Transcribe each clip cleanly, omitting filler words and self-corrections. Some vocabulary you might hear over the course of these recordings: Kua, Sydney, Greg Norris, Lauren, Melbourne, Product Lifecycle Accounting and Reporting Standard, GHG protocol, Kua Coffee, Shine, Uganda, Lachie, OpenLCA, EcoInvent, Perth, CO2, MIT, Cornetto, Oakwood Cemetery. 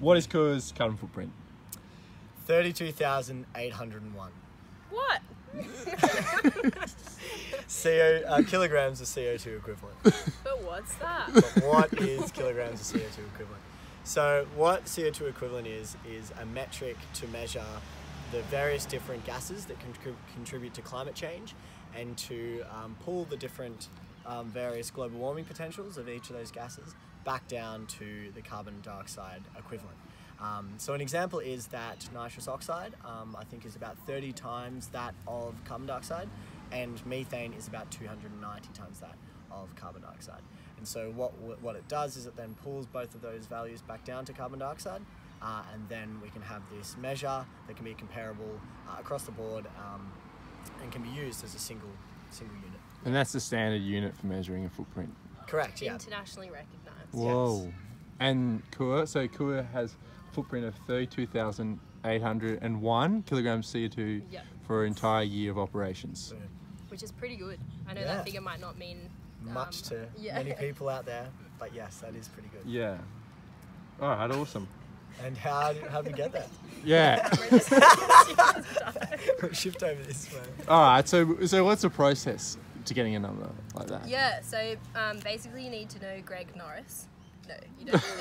What is Kua's carbon footprint? 32,801. What? Kilograms of CO2 equivalent. But what's that? But what is kilograms of CO2 equivalent? So what CO2 equivalent is a metric to measure the various different gases that can contribute to climate change, and to pull the different various global warming potentials of each of those gases back down to the carbon dioxide equivalent. So an example is that nitrous oxide, I think, is about 30 times that of carbon dioxide, and methane is about 290 times that of carbon dioxide. And so what it does is it then pulls both of those values back down to carbon dioxide, and then we can have this measure that can be comparable across the board, and can be used as a single unit. And that's the standard unit for measuring a footprint? Correct, yeah. Internationally recognised. Whoa. Yes. And Kua, so Kua has footprint of 32,801 kilograms CO2, yep, for an entire year of operations. Which is pretty good. I know, yeah, that figure might not mean much to, yeah, many people out there, but yes, that is pretty good. Yeah. All right, awesome. And how did we get that? Yeah. Shift over this way. All right, so what's the process to getting a number like that? Yeah, so basically you need to know Greg Norris. No, you don't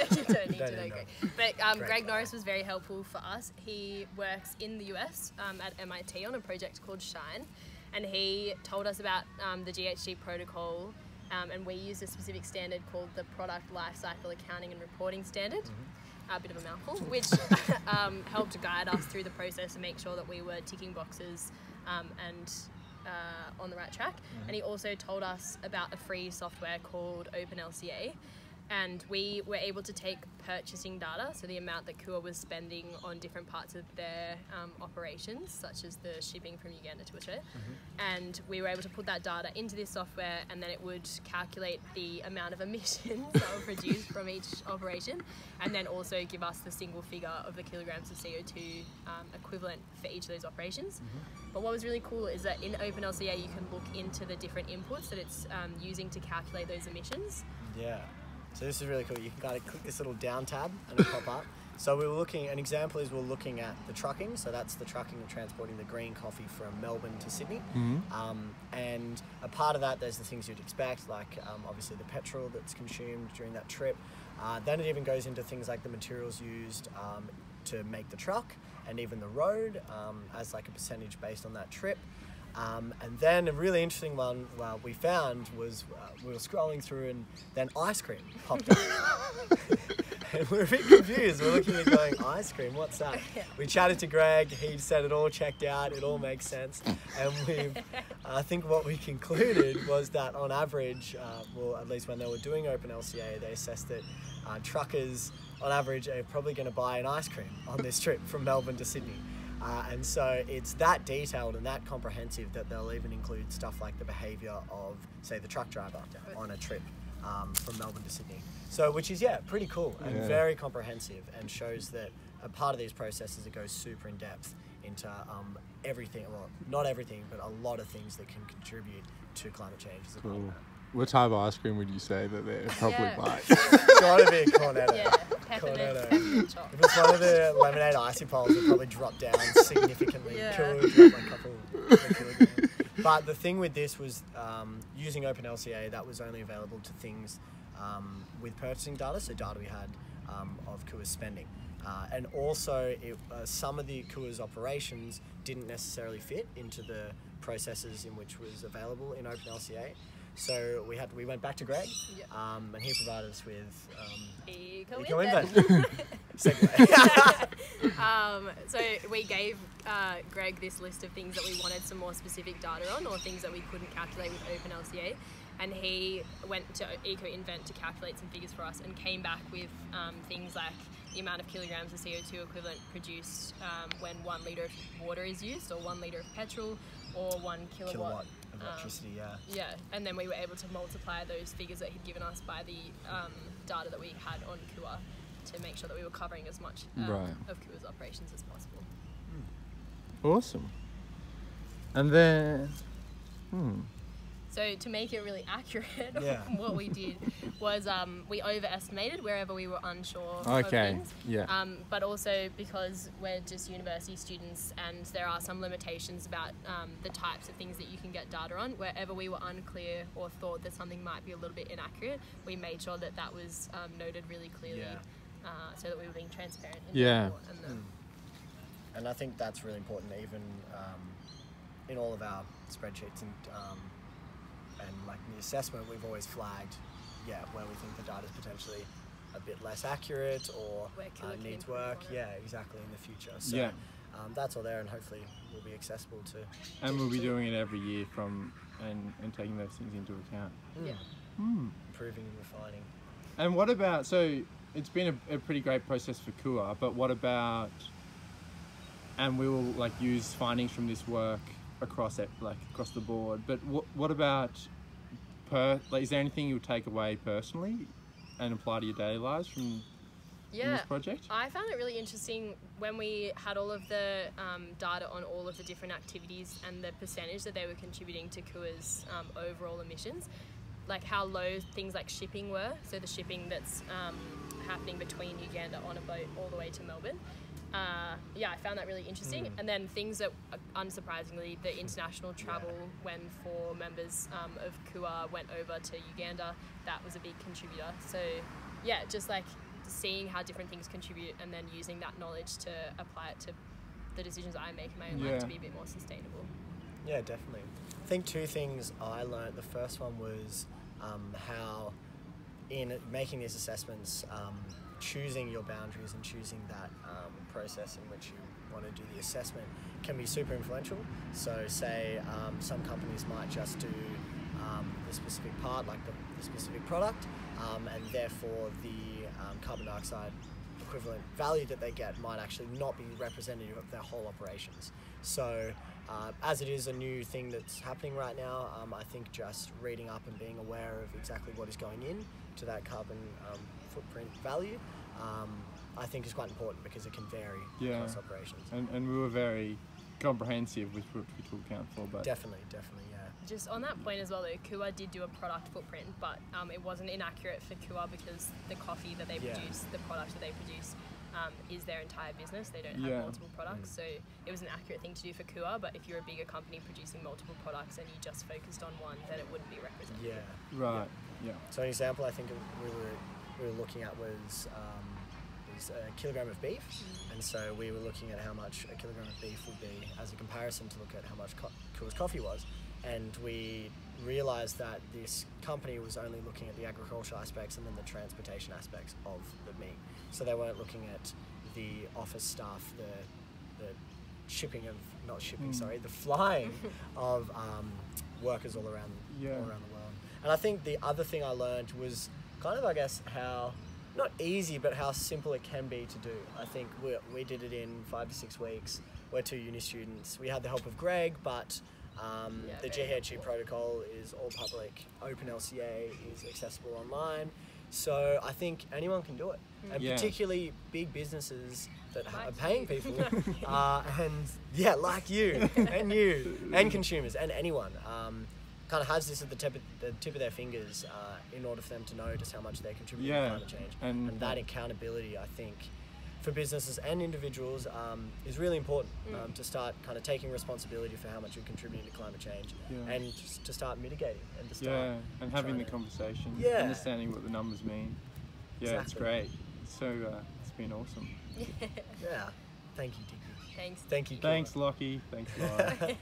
need to know Greg. But Greg Norris was very helpful for us. He works in the US at MIT on a project called Shine, and he told us about the GHG protocol, and we used a specific standard called the Product Lifecycle Accounting and Reporting Standard. A bit of a mouthful, which helped guide us through the process and make sure that we were ticking boxes and on the right track. And he also told us about a free software called OpenLCA, and we were able to take purchasing data, so the amount that Kua was spending on different parts of their operations, such as the shipping from Uganda to Australia, and we were able to put that data into this software, and then it would calculate the amount of emissions that were produced from each operation, and then also give us the single figure of the kilograms of CO2 equivalent for each of those operations. But what was really cool is that in OpenLCA you can look into the different inputs that it's using to calculate those emissions. Yeah. So this is really cool. You can kind of click this little down tab and it'll pop up. So we were looking, an example is we're looking at the trucking. So that's the trucking of transporting the green coffee from Melbourne to Sydney. And a part of that, there's the things you'd expect, like obviously the petrol that's consumed during that trip. Then it even goes into things like the materials used to make the truck, and even the road as like a percentage based on that trip. And then a really interesting one we found was we were scrolling through, and then ice cream popped up. And we were a bit confused. We're looking at going, ice cream, what's that? We chatted to Greg. He said it all checked out. It all makes sense. And I think what we concluded was that on average, well, at least when they were doing OpenLCA, they assessed that truckers on average are probably going to buy an ice cream on this trip from Melbourne to Sydney. And so it's that detailed and that comprehensive that they'll even include stuff like the behaviour of, say, the truck driver on a trip from Melbourne to Sydney. So, which is, yeah, pretty cool and very comprehensive, and shows that a part of these processes, it goes super in depth into everything, well, not everything, but a lot of things that can contribute to climate change. Cool. What type of ice cream would you say that they're probably buying? Gotta be a Cornetto. Yeah, Cornetto. If it's one of the lemonade icy poles, it'll probably drop down significantly. Yeah. Drop like a couple. But the thing with this was using OpenLCA, that was only available to things with purchasing data, so data we had of Kua's spending. And also, some of the Kua's operations didn't necessarily fit into the processes in which was available in OpenLCA. So we went back to Greg, and he provided us with EcoInvent. So we gave Greg this list of things that we wanted some more specific data on, or things that we couldn't calculate with OpenLCA, and he went to EcoInvent to calculate some figures for us, and came back with things like the amount of kilograms of CO2 equivalent produced when 1 litre of water is used, or 1 litre of petrol, or 1 kilowatt. Electricity, yeah, and then we were able to multiply those figures that he'd given us by the data that we had on Kua to make sure that we were covering as much of Kua's operations as possible. Awesome. And then, So to make it really accurate, what we did was we overestimated wherever we were unsure of things. But also because we're just university students and there are some limitations about the types of things that you can get data on, wherever we were unclear or thought that something might be a little bit inaccurate, we made sure that that was noted really clearly, so that we were being transparent in the report. And I think that's really important, even in all of our spreadsheets and like in the assessment, we've always flagged, where we think the data is potentially a bit less accurate or needs work. Yeah, exactly, in the future. So that's all there, and hopefully will be accessible to. And we'll be doing it every year from and taking those things into account. Improving and refining. And what about, so it's been a pretty great process for Kua, but what about, and we will like use findings from this work across it, like across the board. But what about Perth? Like, is there anything you'll take away personally and apply to your daily lives from this project? I found it really interesting when we had all of the data on all of the different activities and the percentage that they were contributing to Kua's overall emissions, like how low things like shipping were. So the shipping that's happening between Uganda on a boat all the way to Melbourne. I found that really interesting. And then things that, unsurprisingly, the international travel, when 4 members of Kua went over to Uganda, that was a big contributor. So just like seeing how different things contribute and then using that knowledge to apply it to the decisions I make in my own life to be a bit more sustainable. Yeah, definitely. I think 2 things I learned. The first one was how in making these assessments, choosing your boundaries and choosing that process in which you want to do the assessment can be super influential. So say some companies might just do the specific part, like the specific product, and therefore the carbon dioxide equivalent value that they get might actually not be representative of their whole operations. So as it is a new thing that's happening right now, I think just reading up and being aware of exactly what is going in to that carbon footprint value, I think is quite important because it can vary across operations. And we were very comprehensive with what we took account for. But definitely, yeah. Just on that point as well though, Kua did do a product footprint, but it wasn't inaccurate for Kua because the coffee that they produce, the product that they produce, is their entire business. They don't have multiple products, so it was an accurate thing to do for Kua, but if you're a bigger company producing multiple products and you just focused on one, then it wouldn't be represented. So an example I think we were looking at was a kilogram of beef, and so we were looking at how much a kilogram of beef would be as a comparison to look at how much Kua's coffee was, and we realized that this company was only looking at the agricultural aspects and then the transportation aspects of the meat. So they weren't looking at the office staff, the shipping of, not shipping, sorry, the flying of workers all around the world. And I think the other thing I learned was kind of, I guess, how, not easy, but how simple it can be to do. I think we did it in 5 to 6 weeks. We're 2 uni students. We had the help of Greg, but the GHG protocol is all public. OpenLCA is accessible online. So I think anyone can do it. And particularly big businesses that are paying people, like you, and consumers, and anyone. Kind of has this at the tip of their fingers in order for them to know just how much they're contributing to climate change. And that accountability, I think, for businesses and individuals is really important to start kind of taking responsibility for how much you're contributing to climate change and just to start mitigating and to start and having the conversation, understanding what the numbers mean. Yeah, exactly. It's great. So it's been awesome. Thank you, Dickie. Thanks. Thank you. Thanks, Lockie. Thanks, Laura.